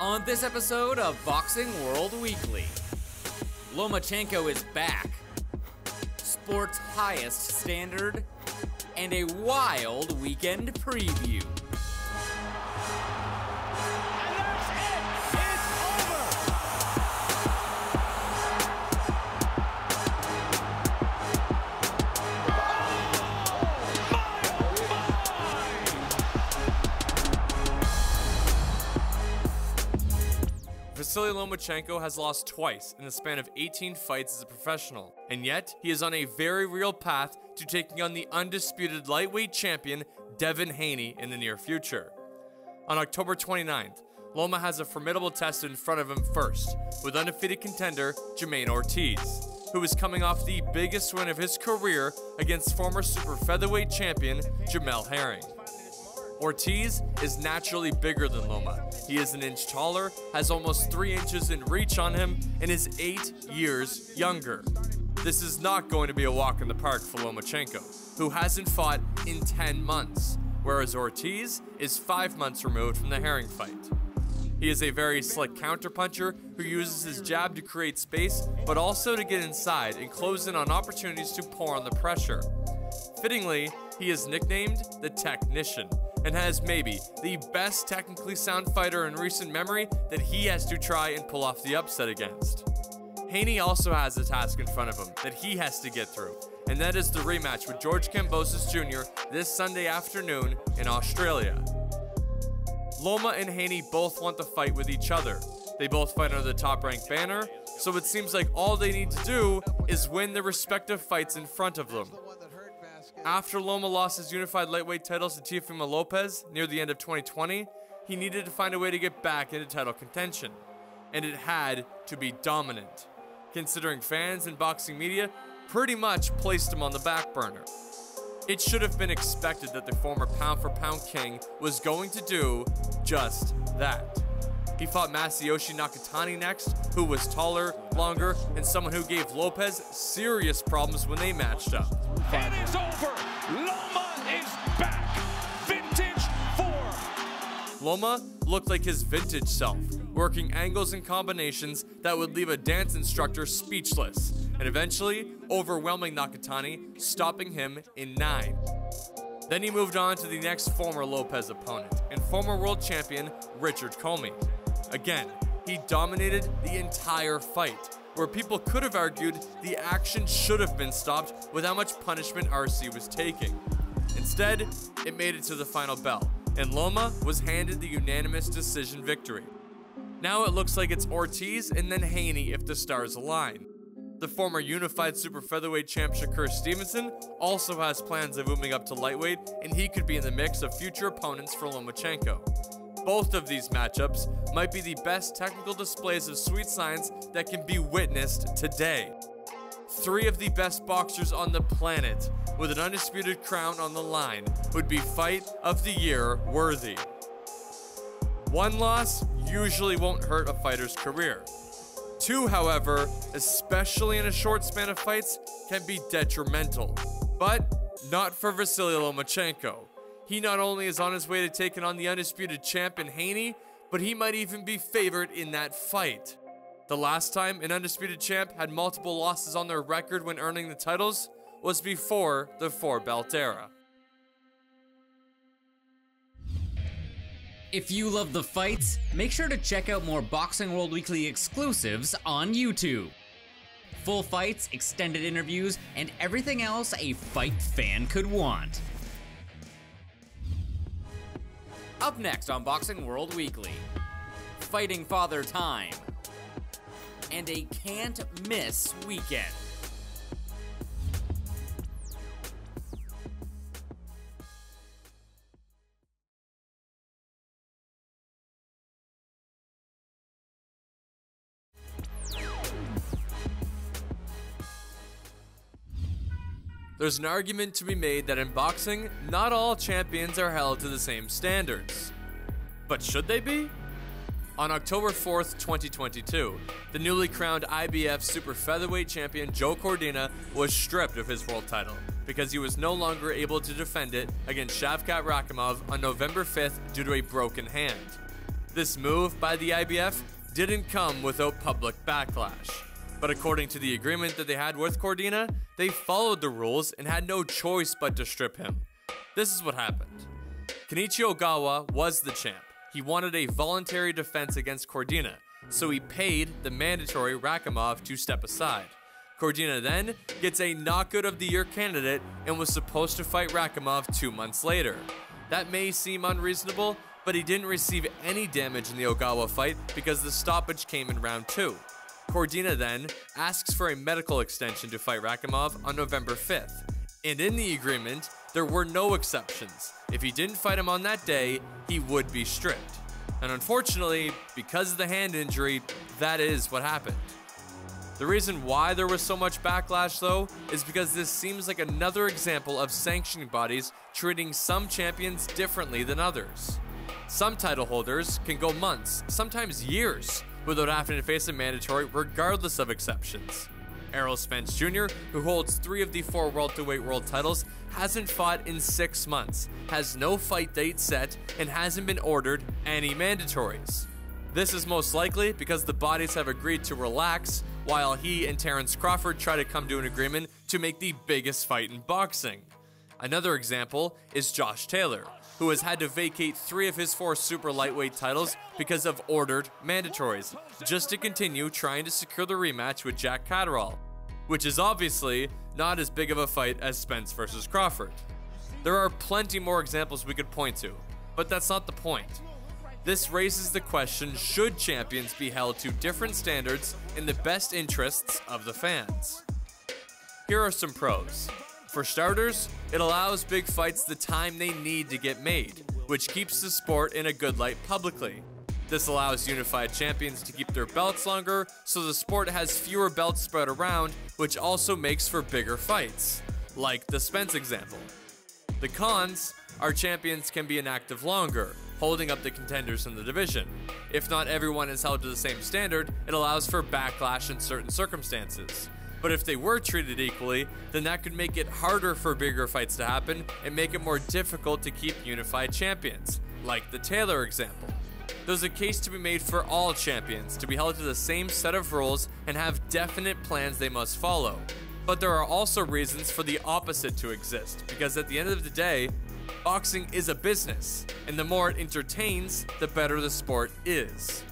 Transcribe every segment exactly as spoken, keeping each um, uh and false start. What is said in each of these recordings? On this episode of Boxing World Weekly, Lomachenko is back, sport's highest standard, and a wild weekend preview. Vasily Lomachenko has lost twice in the span of eighteen fights as a professional, and yet he is on a very real path to taking on the undisputed lightweight champion Devin Haney in the near future. On October twenty-ninth, Loma has a formidable test in front of him first, with undefeated contender Jermaine Ortiz, who is coming off the biggest win of his career against former super featherweight champion Jamel Herring. Ortiz is naturally bigger than Loma. He is an inch taller, has almost three inches in reach on him, and is eight years younger. This is not going to be a walk in the park for Lomachenko, who hasn't fought in ten months, whereas Ortiz is five months removed from the Herring fight. He is a very slick counterpuncher who uses his jab to create space, but also to get inside and close in on opportunities to pour on the pressure. Fittingly, he is nicknamed the Technician, and has maybe the best technically sound fighter in recent memory that he has to try and pull off the upset against. Haney also has a task in front of him that he has to get through, and that is the rematch with George Kambosos Junior this Sunday afternoon in Australia. Loma and Haney both want to fight with each other. They both fight under the Top Rank banner, so it seems like all they need to do is win their respective fights in front of them. After Loma lost his unified lightweight titles to Teofimo Lopez near the end of twenty twenty, he needed to find a way to get back into title contention, and it had to be dominant, considering fans and boxing media pretty much placed him on the back burner. It should have been expected that the former pound-for-pound king was going to do just that. He fought Masayoshi Nakatani next, who was taller, longer, and someone who gave Lopez serious problems when they matched up. It is over. Loma is back. Vintage four. Loma looked like his vintage self, working angles and combinations that would leave a dance instructor speechless, and eventually overwhelming Nakatani, stopping him in nine. Then he moved on to the next former Lopez opponent and former world champion Richard Comey. Again, he dominated the entire fight, where people could have argued the action should have been stopped with how much punishment R C was taking. Instead, it made it to the final bell, and Loma was handed the unanimous decision victory. Now it looks like it's Ortiz and then Haney if the stars align. The former unified super featherweight champ Shakur Stevenson also has plans of moving up to lightweight, and he could be in the mix of future opponents for Lomachenko. Both of these matchups might be the best technical displays of sweet science that can be witnessed today. Three of the best boxers on the planet, with an undisputed crown on the line, would be fight of the year worthy. One loss usually won't hurt a fighter's career. Two, however, especially in a short span of fights, can be detrimental. But not for Vasily Lomachenko. He not only is on his way to taking on the undisputed champ in Haney, but he might even be favored in that fight. The last time an undisputed champ had multiple losses on their record when earning the titles was before the four-belt era. If you love the fights, make sure to check out more Boxing World Weekly exclusives on YouTube. Full fights, extended interviews, and everything else a fight fan could want. Up next on Boxing World Weekly, Fighting Father Time, and a can't-miss weekend. There's an argument to be made that in boxing, not all champions are held to the same standards. But should they be? On October fourth, twenty twenty-two, the newly crowned I B F super featherweight champion Joe Cordina was stripped of his world title because he was no longer able to defend it against Shavkat Rakhimov on November fifth due to a broken hand. This move by the I B F didn't come without public backlash. But according to the agreement that they had with Cordina, they followed the rules and had no choice but to strip him. This is what happened. Kenichi Ogawa was the champ. He wanted a voluntary defense against Cordina, so he paid the mandatory Rakhimov to step aside. Cordina then gets a knockout of the year candidate and was supposed to fight Rakhimov two months later. That may seem unreasonable, but he didn't receive any damage in the Ogawa fight because the stoppage came in round two. Cordina then asks for a medical extension to fight Rakhimov on November fifth. And in the agreement, there were no exceptions. If he didn't fight him on that day, he would be stripped. And unfortunately, because of the hand injury, that is what happened. The reason why there was so much backlash, though, is because this seems like another example of sanctioning bodies treating some champions differently than others. Some title holders can go months, sometimes years, without having to face a mandatory regardless of exceptions. Errol Spence Junior, who holds three of the four welterweight world titles, hasn't fought in six months, has no fight date set, and hasn't been ordered any mandatories. This is most likely because the bodies have agreed to relax while he and Terence Crawford try to come to an agreement to make the biggest fight in boxing. Another example is Josh Taylor, who has had to vacate three of his four super lightweight titles because of ordered mandatories, just to continue trying to secure the rematch with Jack Catterall, which is obviously not as big of a fight as Spence versus Crawford. There are plenty more examples we could point to, but that's not the point. This raises the question, should champions be held to different standards in the best interests of the fans? Here are some pros. For starters, it allows big fights the time they need to get made, which keeps the sport in a good light publicly. This allows unified champions to keep their belts longer, so the sport has fewer belts spread around, which also makes for bigger fights, like the Spence example. The cons are champions can be inactive longer, holding up the contenders in the division. If not everyone is held to the same standard, it allows for backlash in certain circumstances. But if they were treated equally, then that could make it harder for bigger fights to happen and make it more difficult to keep unified champions, like the Taylor example. There's a case to be made for all champions to be held to the same set of rules and have definite plans they must follow. But there are also reasons for the opposite to exist, because at the end of the day, boxing is a business, and the more it entertains, the better the sport is.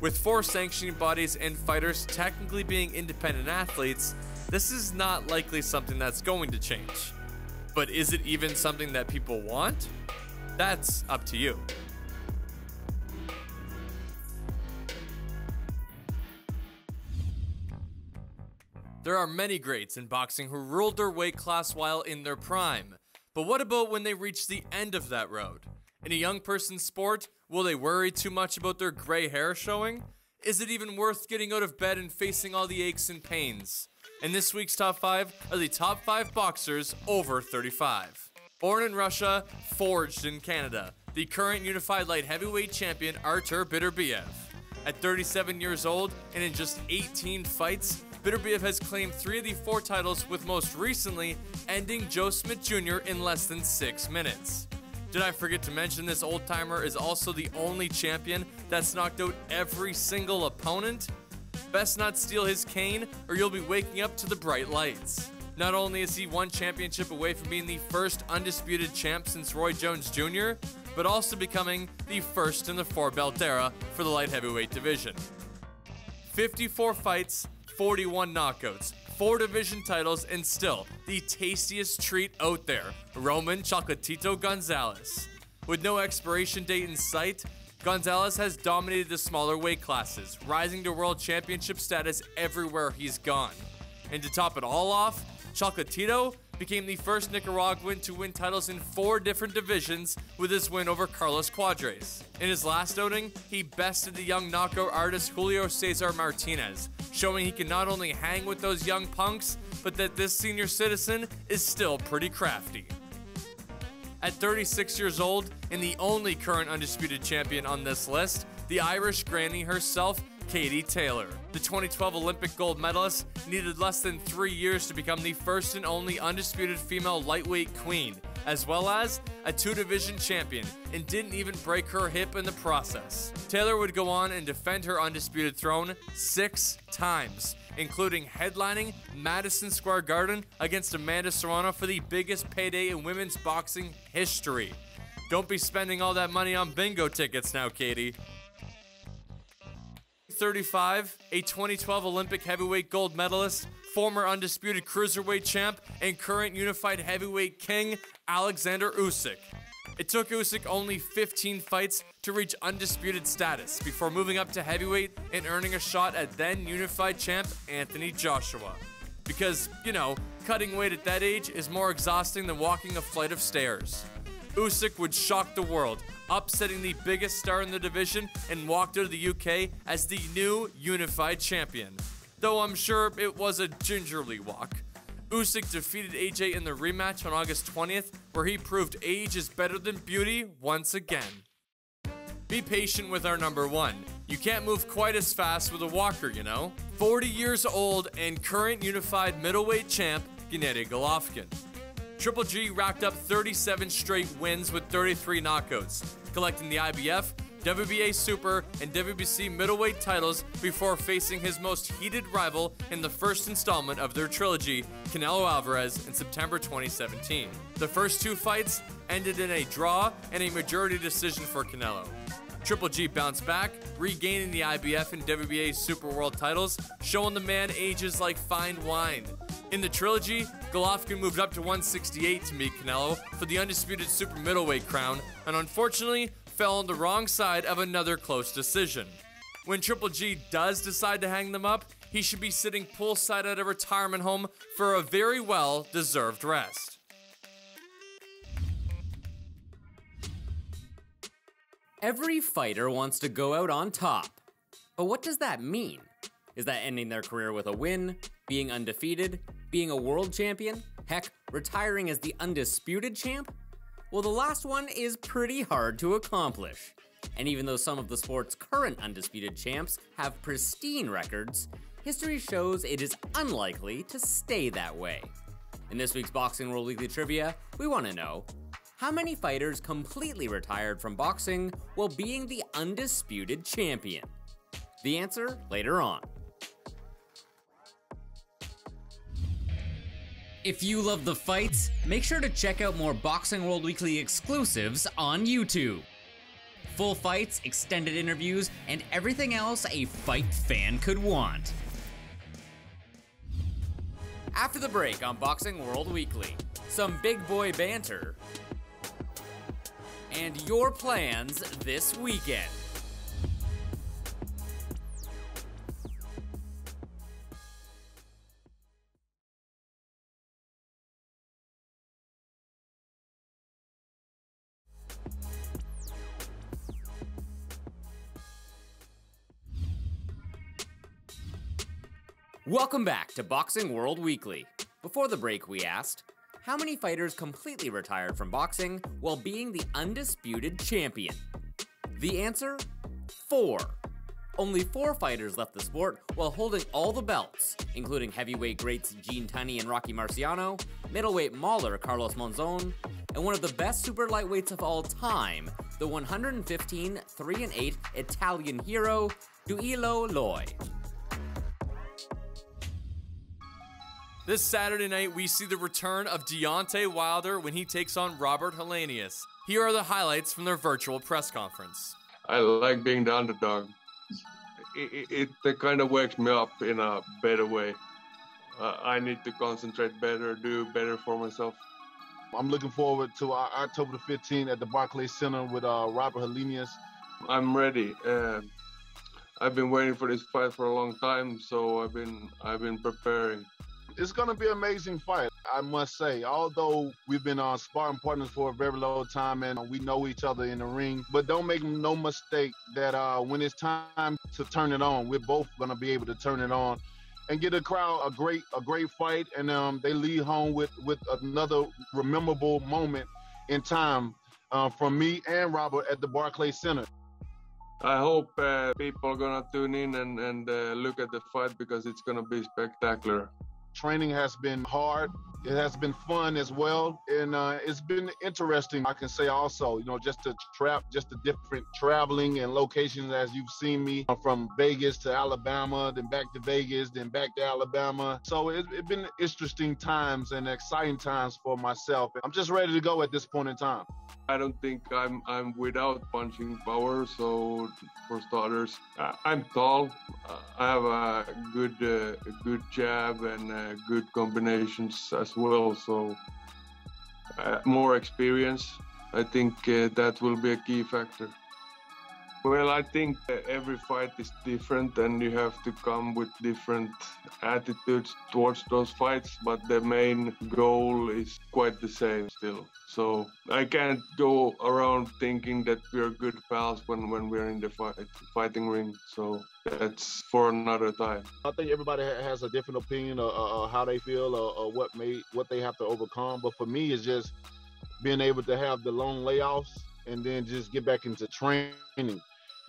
With four sanctioning bodies and fighters technically being independent athletes, this is not likely something that's going to change. But is it even something that people want? That's up to you. There are many greats in boxing who ruled their weight class while in their prime. But what about when they reach the end of that road? In a young person's sport, will they worry too much about their gray hair showing? Is it even worth getting out of bed and facing all the aches and pains? And this week's top five are the top five boxers over thirty-five. Born in Russia, forged in Canada, the current unified light heavyweight champion Artur Beterbiev. At thirty-seven years old and in just eighteen fights, Beterbiev has claimed three of the four titles, with most recently ending Joe Smith Junior in less than six minutes. Did I forget to mention this old-timer is also the only champion that's knocked out every single opponent? Best not steal his cane, or you'll be waking up to the bright lights. Not only is he one championship away from being the first undisputed champ since Roy Jones Junior, but also becoming the first in the four-belt era for the light heavyweight division. fifty-four fights, forty-one knockouts, four division titles, and still the tastiest treat out there, Roman Chocolatito Gonzalez. With no expiration date in sight, Gonzalez has dominated the smaller weight classes, rising to world championship status everywhere he's gone. And to top it all off, Chocolatito became the first Nicaraguan to win titles in four different divisions with his win over Carlos Quadras. In his last outing, he bested the young knockout artist Julio Cesar Martinez, showing he can not only hang with those young punks, but that this senior citizen is still pretty crafty. At thirty-six years old, and the only current undisputed champion on this list, the Irish granny herself, Katie Taylor. The twenty twelve Olympic gold medalist needed less than three years to become the first and only undisputed female lightweight queen, as well as a two-division champion, and didn't even break her hip in the process. Taylor would go on and defend her undisputed throne six times, including headlining Madison Square Garden against Amanda Serrano for the biggest payday in women's boxing history. Don't be spending all that money on bingo tickets now, Katie. thirty-five, a twenty twelve Olympic heavyweight gold medalist, former undisputed cruiserweight champ, and current unified heavyweight king, Alexander Usyk. It took Usyk only fifteen fights to reach undisputed status before moving up to heavyweight and earning a shot at then unified champ Anthony Joshua. Because, you know, cutting weight at that age is more exhausting than walking a flight of stairs. Usyk would shock the world, upsetting the biggest star in the division, and walked out of the U K as the new unified champion. Though I'm sure it was a gingerly walk. Usyk defeated A J in the rematch on August twentieth, where he proved age is better than beauty once again. Be patient with our number one. You can't move quite as fast with a walker, you know. forty years old and current unified middleweight champ, Gennady Golovkin. Triple G racked up thirty-seven straight wins with thirty-three knockouts, collecting the I B F, W B A Super, and W B C middleweight titles before facing his most heated rival in the first installment of their trilogy, Canelo Alvarez, in September twenty seventeen. The first two fights ended in a draw and a majority decision for Canelo. Triple G bounced back, regaining the I B F and W B A Super World titles, showing the man ages like fine wine. In the trilogy, Golovkin moved up to one sixty-eight to meet Canelo for the undisputed super middleweight crown, and unfortunately fell on the wrong side of another close decision. When Triple G does decide to hang them up, he should be sitting poolside at a retirement home for a very well-deserved rest. Every fighter wants to go out on top, but what does that mean? Is that ending their career with a win, being undefeated, being a world champion? Heck, retiring as the undisputed champ? Well, the last one is pretty hard to accomplish. And even though some of the sport's current undisputed champs have pristine records, history shows it is unlikely to stay that way. In this week's Boxing World Weekly Trivia, we want to know, how many fighters completely retired from boxing while being the undisputed champion? The answer later on. If you love the fights, make sure to check out more Boxing World Weekly exclusives on YouTube. Full fights, extended interviews, and everything else a fight fan could want. After the break on Boxing World Weekly, some big boy banter, and your plans this weekend. Welcome back to Boxing World Weekly. Before the break, we asked, how many fighters completely retired from boxing while being the undisputed champion? The answer, four. Only four fighters left the sport while holding all the belts, including heavyweight greats Gene Tunney and Rocky Marciano, middleweight mauler Carlos Monzon, and one of the best super lightweights of all time, the one fifteen, three and eight Italian hero, Duilio Loy. This Saturday night, we see the return of Deontay Wilder when he takes on Robert Helenius. Here are the highlights from their virtual press conference. I like being the underdog. It, it, it kind of wakes me up in a better way. Uh, I need to concentrate better, do better for myself. I'm looking forward to our October the fifteenth at the Barclays Center with uh, Robert Helenius. I'm ready. Uh, I've been waiting for this fight for a long time, so I've been I've been preparing. It's going to be an amazing fight, I must say. Although we've been uh, sparring partners for a very long time and we know each other in the ring, but don't make no mistake that uh, when it's time to turn it on, we're both going to be able to turn it on and get the crowd a great a great fight, and um, they lead home with, with another memorable moment in time uh, from me and Robert at the Barclays Center. I hope uh, people are going to tune in and, and uh, look at the fight because it's going to be spectacular. Training has been hard. It has been fun as well, and uh, it's been interesting, I can say also, you know, just to trap, just the different traveling and locations as you've seen me from Vegas to Alabama, then back to Vegas, then back to Alabama. So it's it been interesting times and exciting times for myself. I'm just ready to go at this point in time. I don't think I'm, I'm without punching power, so for starters, I'm tall. I have a good, uh, good jab and uh, good combinations as well, so uh, more experience. I think uh, that will be a key factor. Well, I think every fight is different and you have to come with different attitudes towards those fights, but the main goal is quite the same still. So I can't go around thinking that we're good pals when, when we're in the fight, fighting ring. So that's for another time. I think everybody has a different opinion of, of how they feel or, or what, may, what they have to overcome. But for me, it's just being able to have the long layoffs and then just get back into training.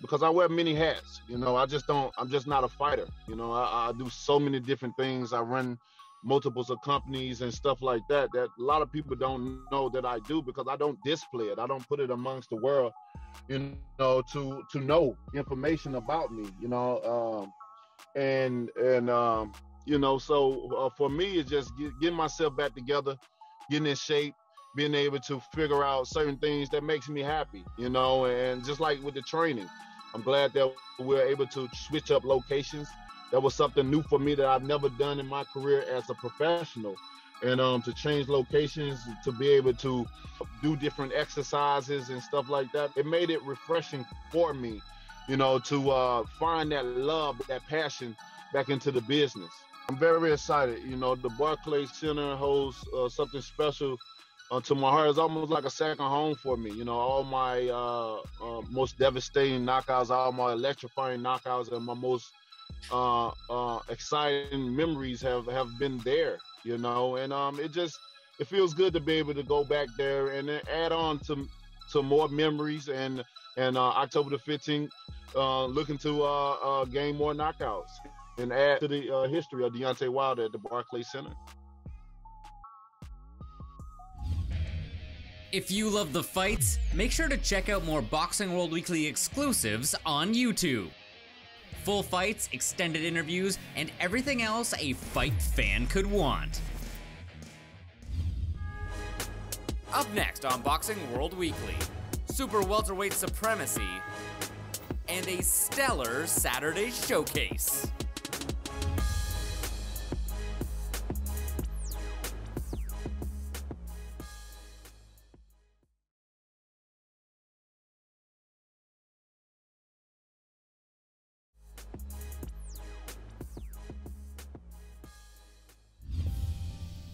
Because I wear many hats, you know, I just don't, I'm just not a fighter. You know, I, I do so many different things. I run multiples of companies and stuff like that, that a lot of people don't know that I do because I don't display it. I don't put it amongst the world, you know, to, to know information about me, you know, um, and, and um, you know, so uh, for me, it's just get, getting myself back together, getting in shape, being able to figure out certain things that makes me happy, you know, and just like with the training, I'm glad that we we're able to switch up locations. That was something new for me that I've never done in my career as a professional. And um, to change locations, to be able to do different exercises and stuff like that, it made it refreshing for me, you know, to uh, find that love, that passion back into the business. I'm very excited. You know, the Barclays Center holds uh, something special Uh, to my heart. It's almost like a second home for me. You know, all my uh, uh, most devastating knockouts, all my electrifying knockouts, and my most uh, uh, exciting memories have, have been there, you know, and um, it just, it feels good to be able to go back there and then add on to to more memories, and, and uh, October the fifteenth, uh, looking to uh, uh, gain more knockouts and add to the uh, history of Deontay Wilder at the Barclays Center. If you love the fights, make sure to check out more Boxing World Weekly exclusives on YouTube. Full fights, extended interviews, and everything else a fight fan could want. Up next on Boxing World Weekly, super welterweight supremacy and a stellar Saturday showcase.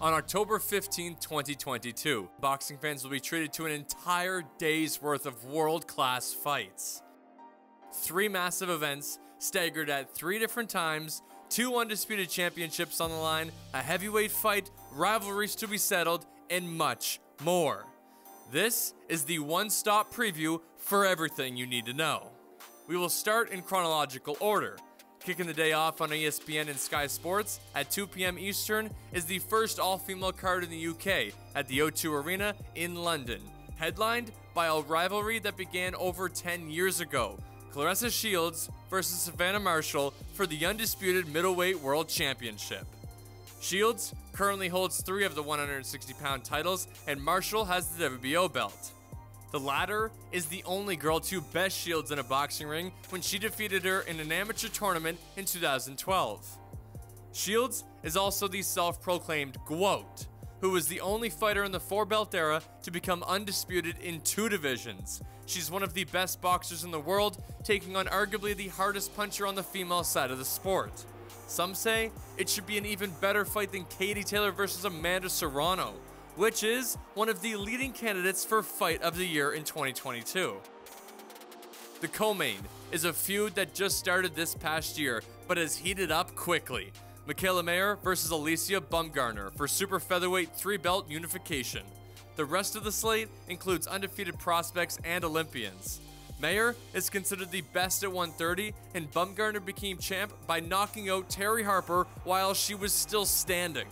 On October fifteenth, twenty twenty-two, boxing fans will be treated to an entire day's worth of world-class fights. Three massive events, staggered at three different times, two undisputed championships on the line, a heavyweight fight, rivalries to be settled, and much more. This is the one-stop preview for everything you need to know. We will start in chronological order. Kicking the day off on E S P N and Sky Sports at two P M Eastern is the first all-female card in the U K at the O two Arena in London, headlined by a rivalry that began over ten years ago, Claressa Shields versus Savannah Marshall for the undisputed middleweight world championship. Shields currently holds three of the one hundred sixty pound titles, and Marshall has the W B O belt. The latter is the only girl to best Shields in a boxing ring when she defeated her in an amateur tournament in two thousand twelve. Shields is also the self-proclaimed GOAT, who was the only fighter in the four-belt era to become undisputed in two divisions. She's one of the best boxers in the world, taking on arguably the hardest puncher on the female side of the sport. Some say it should be an even better fight than Katie Taylor versus Amanda Serrano, which is one of the leading candidates for Fight of the Year in twenty twenty-two. The co-main is a feud that just started this past year, but has heated up quickly. Mikaela Mayer versus Alicia Bumgarner for super featherweight three-belt unification. The rest of the slate includes undefeated prospects and Olympians. Mayer is considered the best at one thirty, and Bumgarner became champ by knocking out Terry Harper while she was still standing.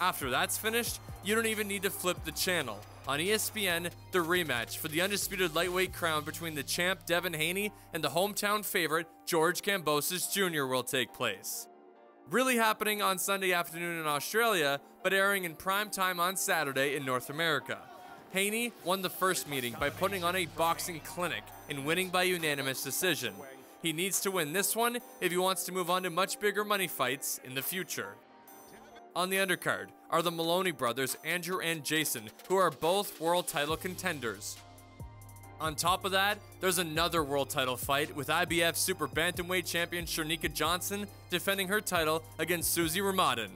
After that's finished, you don't even need to flip the channel. On E S P N, the rematch for the undisputed lightweight crown between the champ Devin Haney and the hometown favorite George Kambosos Junior will take place. Really happening on Sunday afternoon in Australia, but airing in prime time on Saturday in North America. Haney won the first meeting by putting on a boxing clinic and winning by unanimous decision. He needs to win this one if he wants to move on to much bigger money fights in the future. On the undercard are the Maloney brothers, Andrew and Jason, who are both world title contenders. On top of that, there's another world title fight with I B F super bantamweight champion Shernika Johnson defending her title against Suzy Ramadan.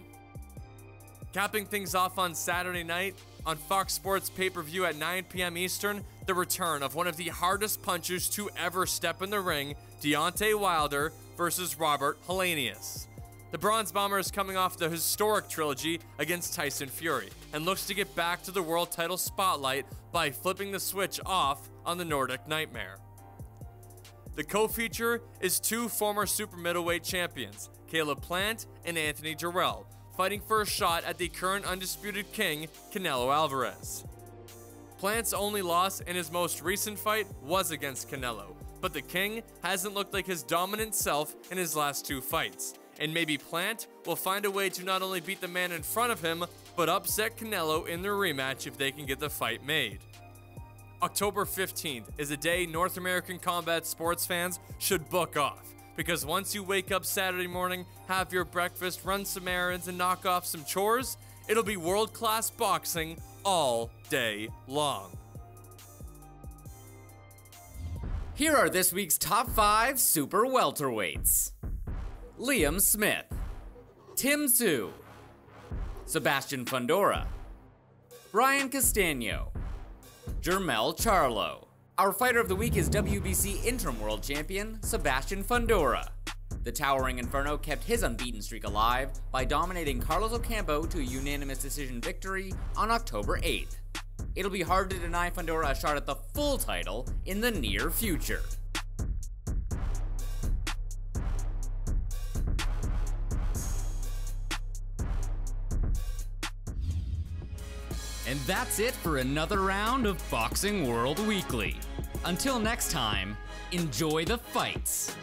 Capping things off on Saturday night, on Fox Sports pay-per-view at nine p m Eastern, the return of one of the hardest punchers to ever step in the ring, Deontay Wilder versus Robert Helenius. The Bronze Bomber is coming off the historic trilogy against Tyson Fury and looks to get back to the world title spotlight by flipping the switch off on the Nordic Nightmare. The co-feature is two former super middleweight champions, Caleb Plant and Anthony Joshua, fighting for a shot at the current undisputed king, Canelo Alvarez. Plant's only loss in his most recent fight was against Canelo, but the king hasn't looked like his dominant self in his last two fights, and maybe Plant will find a way to not only beat the man in front of him, but upset Canelo in their rematch if they can get the fight made. October fifteenth is a day North American combat sports fans should book off, because once you wake up Saturday morning, have your breakfast, run some errands, and knock off some chores, it'll be world-class boxing all day long. Here are this week's top five super welterweights. Liam Smith, Tim Tszyu, Sebastian Fundora, Brian Castaño, Jermell Charlo. Our fighter of the week is W B C interim world champion Sebastian Fundora. The towering inferno kept his unbeaten streak alive by dominating Carlos Ocampo to a unanimous decision victory on October eighth. It'll be hard to deny Fundora a shot at the full title in the near future. And that's it for another round of Boxing World Weekly. Until next time, enjoy the fights.